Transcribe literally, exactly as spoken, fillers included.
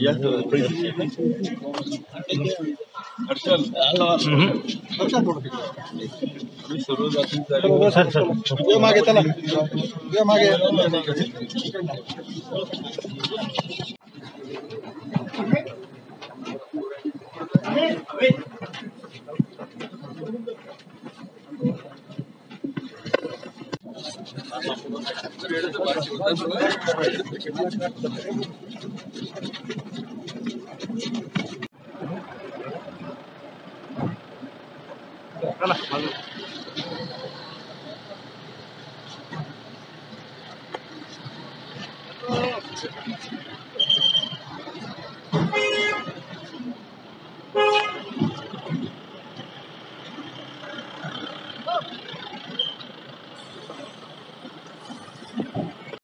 Jak to Thank you.